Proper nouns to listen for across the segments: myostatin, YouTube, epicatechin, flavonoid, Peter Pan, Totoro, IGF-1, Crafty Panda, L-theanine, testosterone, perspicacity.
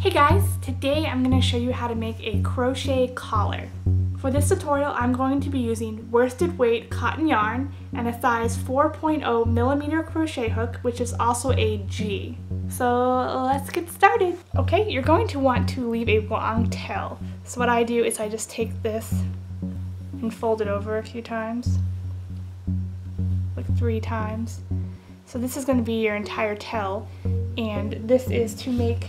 Hey guys, today I'm going to show you how to make a crochet collar. For this tutorial, I'm going to be using worsted weight cotton yarn and a size 4.0 millimeter crochet hook, which is also a G. So let's get started. Okay, you're going to want to leave a long tail. So what I do is I just take this and fold it over a few times, like 3 times. So this is going to be your entire tail, and this is to make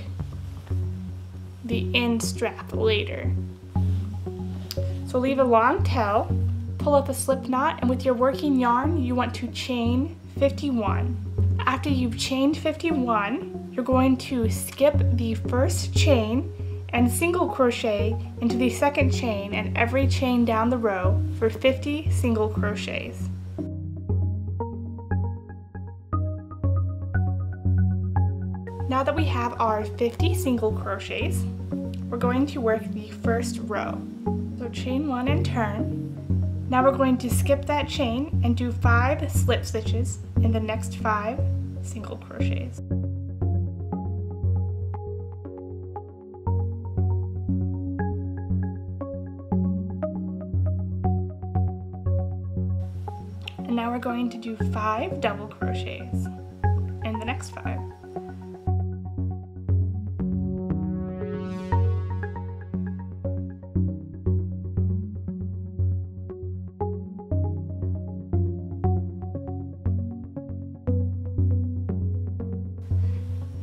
the end strap later. So leave a long tail, pull up a slip knot, and with your working yarn you want to chain 51. After you've chained 51, you're going to skip the first chain and single crochet into the second chain and every chain down the row for 50 single crochets. Now that we have our 50 single crochets, we're going to work the first row. So chain 1 and turn. Now we're going to skip that chain and do 5 slip stitches in the next 5 single crochets. And now we're going to do 5 double crochets in the next 5.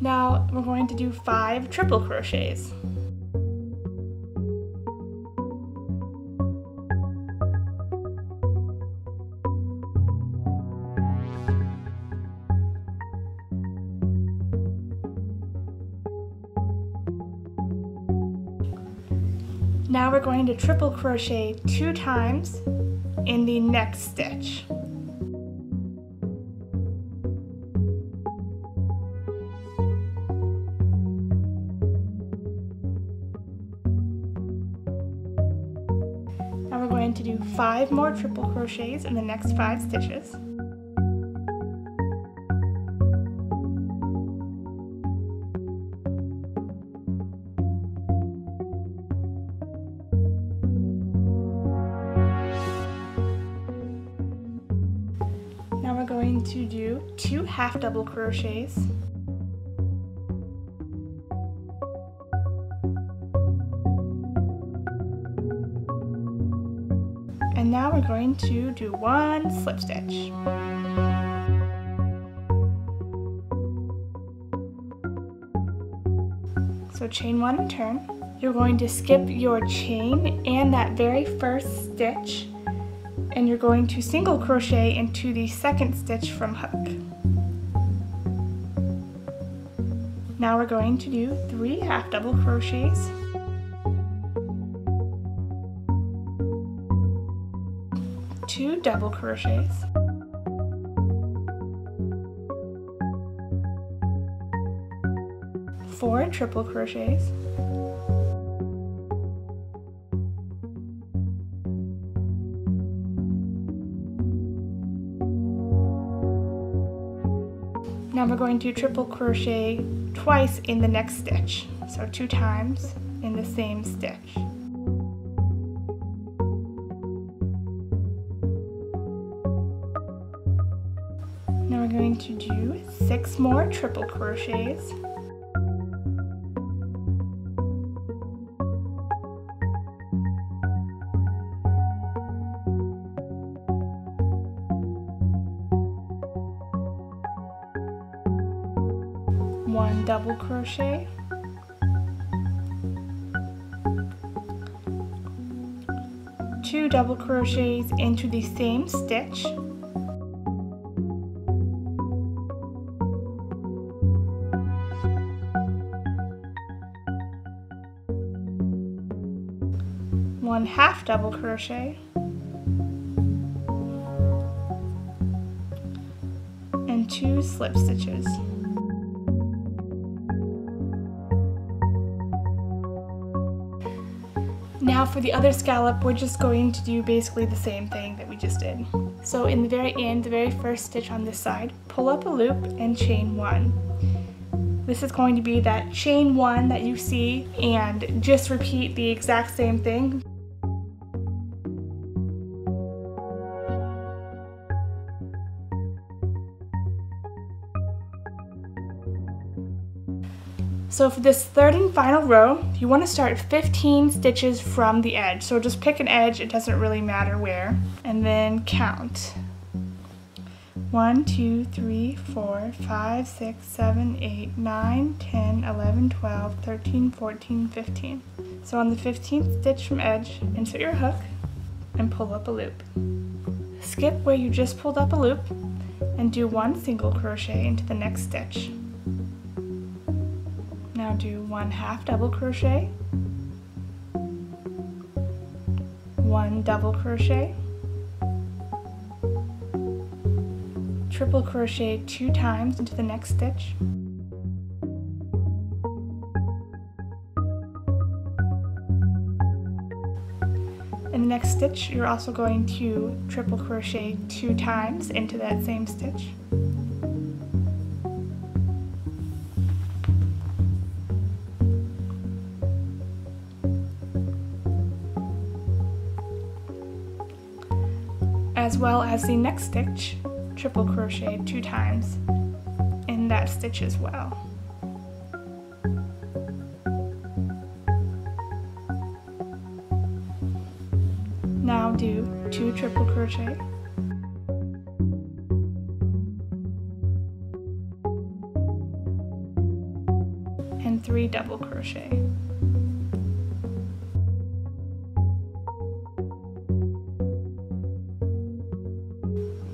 Now we're going to do 5 triple crochets. Now we're going to triple crochet 2 times in the next stitch. Now we're going to do 5 more triple crochets in the next 5 stitches. Now we're going to do 2 half double crochets. And now we're going to do 1 slip stitch. So chain 1 and turn. You're going to skip your chain and that very first stitch, and you're going to single crochet into the second stitch from hook. Now we're going to do 3 half double crochets. Two double crochets, four triple crochets, now we're going to triple crochet twice in the next stitch, so 2 times in the same stitch. Now we're going to do 6 more triple crochets. One double crochet. 2 double crochets into the same stitch. One half double crochet and 2 slip stitches. Now for the other scallop, we're just going to do basically the same thing that we just did. So in the very end, the very first stitch on this side, pull up a loop and chain 1. This is going to be that chain one that you see, and just repeat the exact same thing. So for this third and final row, you want to start 15 stitches from the edge. So just pick an edge, it doesn't really matter where, and then count. 1, 2, 3, 4, 5, 6, 7, 8, 9, 10, 11, 12, 13, 14, 15. So on the 15th stitch from edge, insert your hook and pull up a loop. Skip where you just pulled up a loop and do one single crochet into the next stitch. Now do 1/2 double crochet, 1 double crochet, triple crochet 2 times into the next stitch, in the next stitch you're also going to triple crochet 2 times into that same stitch. As well as the next stitch, triple crochet 2 times in that stitch as well. Now do 2 triple crochet, 3 double crochet.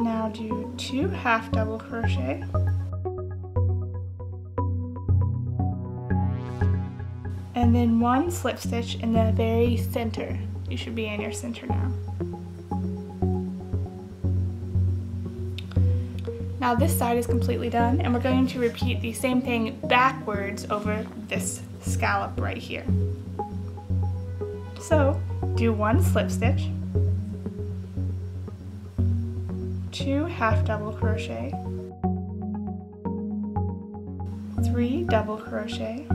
Now do 2 half double crochet, 1 slip stitch in the very center. You should be in your center now. Now this side is completely done, and we're going to repeat the same thing backwards over this scallop right here. So do 1 slip stitch, 2 half double crochet, 3 double crochet,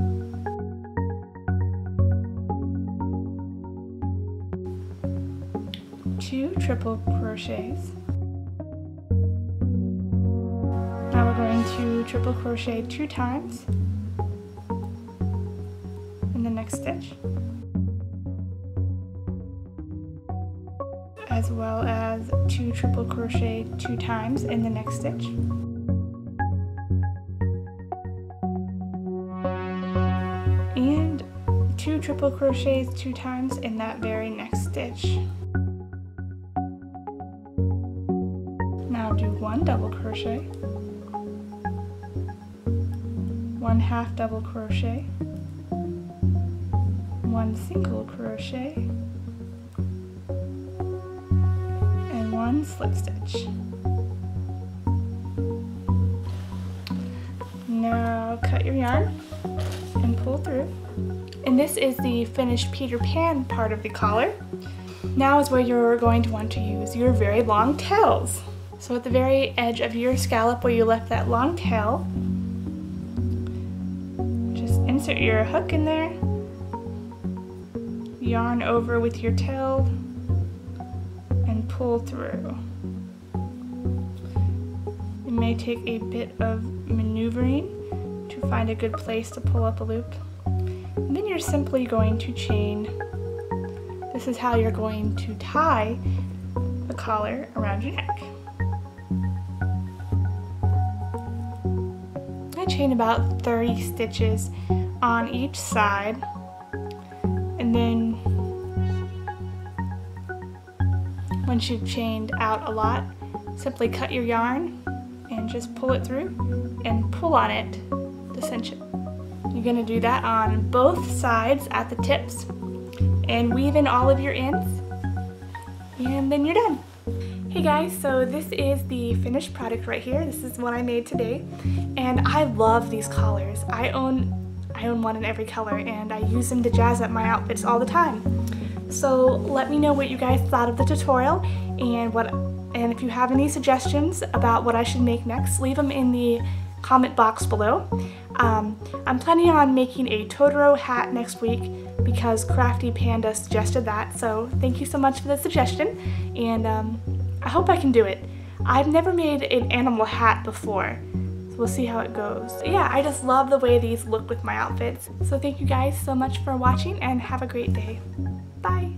2 triple crochets. Now we're going to triple crochet 2 times in the next stitch, as well as 2 triple crochet 2 times in the next stitch. And 2 triple crochets 2 times in that very next stitch. Now do 1 double crochet, 1/2 double crochet, 1 single crochet, 1 slip stitch. Now cut your yarn and pull through. And this is the finished Peter Pan part of the collar. Now is where you're going to want to use your very long tails. So at the very edge of your scallop where you left that long tail, just insert your hook in there, yarn over with your tail, pull through. It may take a bit of maneuvering to find a good place to pull up a loop. And then you're simply going to chain. This is how you're going to tie the collar around your neck. I chain about 30 stitches on each side, and then once you've chained out a lot, simply cut your yarn and just pull it through and pull on it to cinch it. You're going to do that on both sides at the tips and weave in all of your ends, and then you're done. Hey guys, so this is the finished product right here. This is what I made today, and I love these collars. I own one in every color, and I use them to jazz up my outfits all the time. So let me know what you guys thought of the tutorial, and if you have any suggestions about what I should make next, leave them in the comment box below. I'm planning on making a Totoro hat next week because Crafty Panda suggested that, so thank you so much for the suggestion, and I hope I can do it. I've never made an animal hat before, so we'll see how it goes. Yeah, I just love the way these look with my outfits. So thank you guys so much for watching, and have a great day. Bye!